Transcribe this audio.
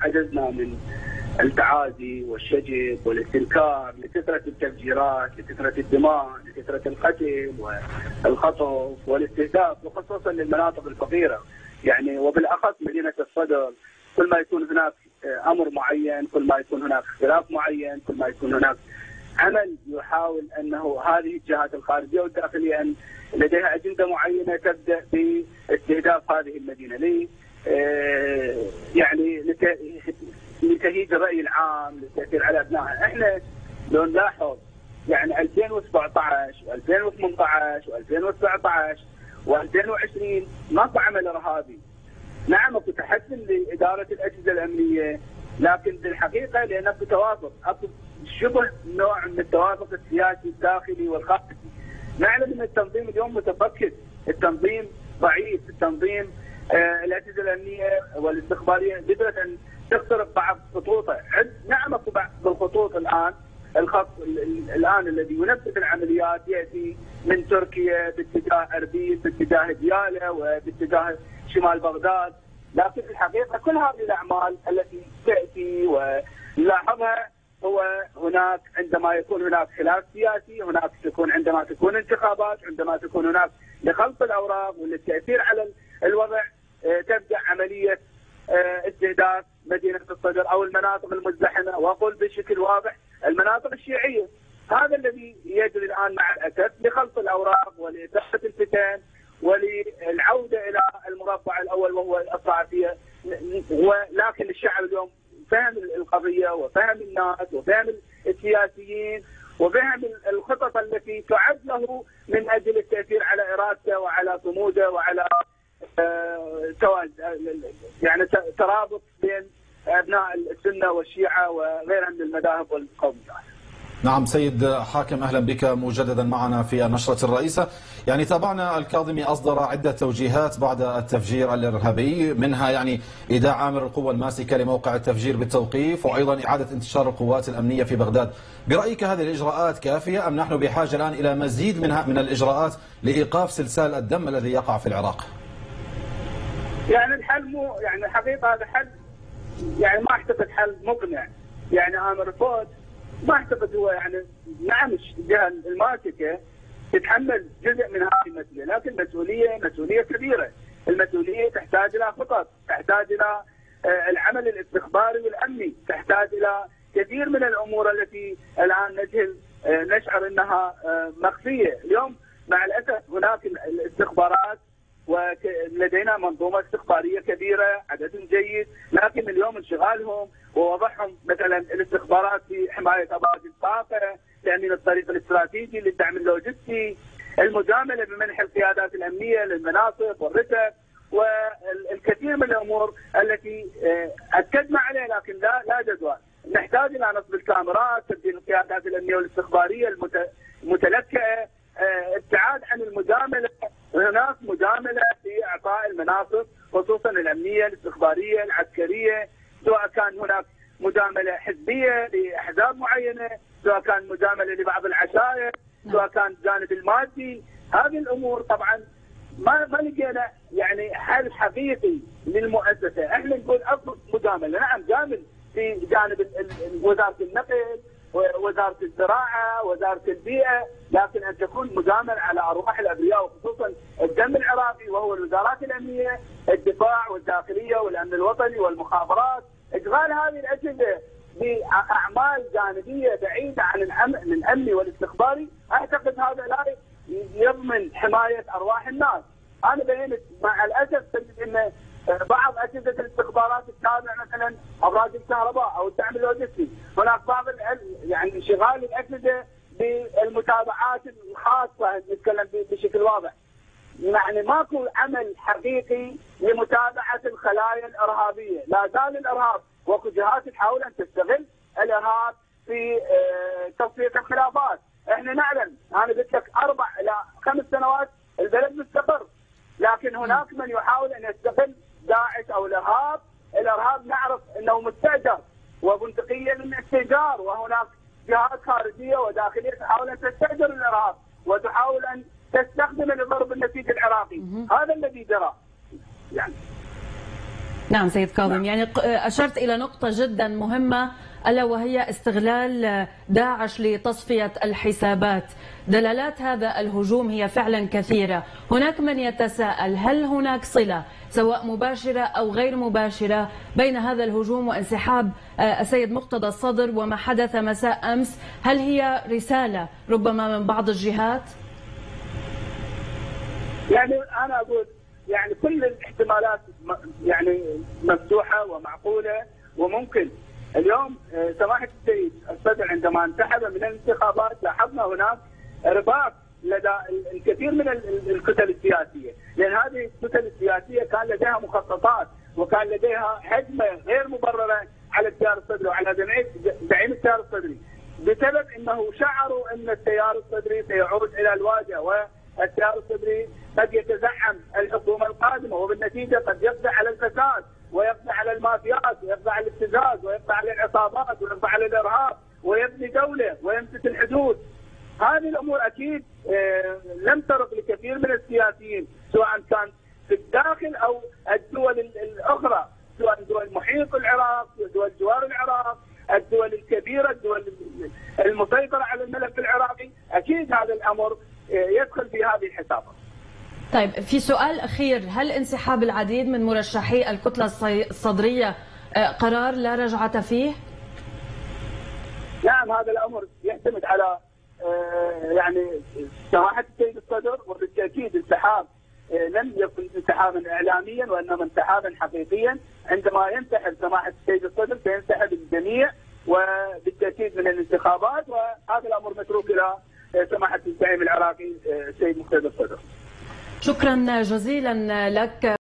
عجزنا من التعادي والشجب والاستنكار لكثرة التفجيرات، لكثرة الدماء، لكثرة القتل والخطف والاستهداف، وخصوصا للمناطق الفقيرة، يعني وبالأخص مدينة الصدر. كل ما يكون هناك أمر معين، كل ما يكون هناك اختلاف معين، كل ما يكون هناك عمل يحاول أنه هذه الجهات الخارجية والداخلية أن لديها أجندة معينة تبدأ باستهداف هذه المدينة لتهيج الرأي العام، للتأثير على أبنائها. احنا لو نلاحظ يعني 2017 و2018 و2019 و2020 ماكو عمل إرهابي. نعم اكو تحسن لإدارة الأجهزة الأمنية، لكن بالحقيقة لأن اكو توافق، اكو شبه نوع من التوافق السياسي الداخلي والخارجي. نعلم أن التنظيم اليوم متفكك، التنظيم ضعيف، التنظيم الأجهزة الأمنية والاستخبارية قدرت أن تقترب بعض خطوطه، نعم اكو بالخطوط الآن، الخط الآن الذي ينفذ العمليات يأتي من تركيا باتجاه أربيل، باتجاه ديالى، وباتجاه شمال بغداد، لكن في الحقيقة كل هذه الأعمال التي تأتي ونلاحظها هو هناك عندما يكون هناك خلاف سياسي، هناك تكون عندما تكون انتخابات، عندما تكون هناك لخلط الأوراق وللتأثير على الوضع تبدأ عملية استهداف مدينة الصدر أو المناطق المزدحمة، وأقول بشكل واضح المناطق الشيعية. هذا الذي يجري الآن مع الأسف لخلط الأوراق ولإثارة الفتن وللعودة إلى المربع الأول وهو الصعفية، ولكن الشعب اليوم فهم القضية وفهم الناس وفهم السياسيين وفهم الخطط التي تعد له من أجل التأثير على إرادته وعلى صموده وعلى يعني ترابط بين أبناء السنة والشيعة وغيرها من المذاهب والقوميات. نعم سيد حاكم، أهلا بك مجددا معنا في النشرة الرئيسة. يعني تابعنا الكاظمي أصدر عدة توجيهات بعد التفجير الإرهابي، منها يعني إيداع عامل القوة الماسكة لموقع التفجير بالتوقيف، وأيضا إعادة انتشار القوات الأمنية في بغداد. برأيك هذه الإجراءات كافية أم نحن بحاجة الآن إلى مزيد منها من الإجراءات لإيقاف سلسال الدم الذي يقع في العراق؟ يعني الحل مو يعني الحقيقة هذا حل يعني ما أعتقد حل مقنع، يعني عامر فؤاد ما أعتقد هو يعني نعم الجهة الماسكة تتحمل جزء من هذه المسؤولية، لكن مسؤولية كبيرة، المسؤولية تحتاج إلى خطط، تحتاج إلى العمل الاستخباري والأمني، تحتاج إلى كثير من الأمور التي الآن نشعر أنها مخفية. اليوم مع الأسف هناك الاستخبارات ولدينا منظومة استخبارية كبيرة، عددهم جيد، لكن اليوم انشغالهم ووضعهم مثلا الاستخبارات في حماية أبراج الطافة، تأمين الطريق الاستراتيجي للدعم اللوجستي، المجاملة بمنح القيادات الأمنية للمناطق والرتب، والكثير من الأمور التي أكدنا عليها لكن لا جدوى. نحتاج إلى نصب الكاميرات، تبديل القيادات الأمنية والاستخبارية المتلكئة، ابتعاد عن المجاملة. هناك مجاملة في إعطاء المناصب خصوصا الأمنية الاستخبارية العسكرية، سواء كان هناك مجاملة حزبية لأحزاب معينة، سواء كان مجاملة لبعض العشائر، سواء كان الجانب المادي. هذه الأمور طبعا ما لقينا يعني حل حقيقي للمؤسسة. احنا نقول أفضل مجاملة، نعم جامل في جانب وزارة النقل، وزارة الزراعة، وزارة البيئة، لكن أن تكون مجاملة على أرواح الأبرياء وخصوصا الدم العراقي، وهو الوزارات الأمنية، الدفاع والداخلية والأمن الوطني والمخابرات. إشغال هذه الأجهزة بأعمال جانبية بعيدة عن الأمن والاستخباري، أعتقد هذا لا يضمن حماية أرواح الناس. أنا بينت مع الأسف تجد أن بعض أجهزة الاستخبارات التابعة مثلا أبراج الكهرباء أو الدعم اللوجستي، هناك بعض يعني انشغال الأجهزة بالمتابعات الخاصة، نتكلم بشكل واضح، يعني ماكو عمل حقيقي لمتابعة الخلايا الإرهابية. لا زال الإرهاب واكو جهات تحاول أن تستغل الإرهاب في تصفية الخلافات. احنا نعلم، أنا قلت لك 4 إلى 5 سنوات البلد مستقر، لكن هناك من يحاول أن يستغل داعش أو الإرهاب نعرف أنه مستأجر وبندقية للاستئجار، وهناك جهات خارجية وداخلية تحاول أن تستأجر الإرهاب وتحاول أن تستخدم لضرب النسيج العراقي. هذا الذي جرى يعني. نعم سيد كاظم، يعني أشرت إلى نقطة جدا مهمة ألا وهي استغلال داعش لتصفية الحسابات. دلالات هذا الهجوم هي فعلا كثيرة. هناك من يتساءل هل هناك صلة سواء مباشرة أو غير مباشرة بين هذا الهجوم وانسحاب السيد مقتدى الصدر وما حدث مساء أمس؟ هل هي رسالة ربما من بعض الجهات؟ يعني أنا أقول يعني كل الاحتمالات يعني مفتوحة ومعقولة وممكن. اليوم سماحة السيد الصدر عندما انسحب من الانتخابات لاحظنا هناك ارباك لدى الكثير من الكتل السياسية، لأن هذه الكتل السياسية كان لديها مخططات وكان لديها هجمة غير مبررة على التيار الصدري وعلى زعيم التيار الصدري، بسبب أنه شعروا أن التيار الصدري سيعود إلى الواجهة والتيار الصدري قد يتزعم الحكومة القادمة وبالنتيجة قد يقضي على الفساد ويقضي على المافيات ويقضي على الابتزاز ويقضي على العصابات ويقضي على الإرهاب ويبني دولة ويمسك الحدود. هذه الأمور أكيد لم ترق لكثير من السياسيين سواء كان في الداخل أو الدول الأخرى، سواء دول محيط العراق، دول جوار العراق، الدول الكبيرة، الدول المسيطرة على الملف العراقي. أكيد هذا الأمر يدخل في هذه الحسابات. طيب في سؤال أخير، هل انسحاب العديد من مرشحي الكتلة الصدرية قرار لا رجعة فيه؟ نعم، هذا الأمر يعتمد على يعني سماحة السيد الصدر، وبالتأكيد انسحاب لم يكن انسحابا إعلاميا وإنما انسحابا حقيقيا. عندما ينسحب سماحة السيد الصدر سينسحب الجميع وبالتأكيد من الانتخابات، وهذا الأمر متروك إلى سماحة الزعيم العراقي السيد مقتدى الصدر. شكرا جزيلا لك.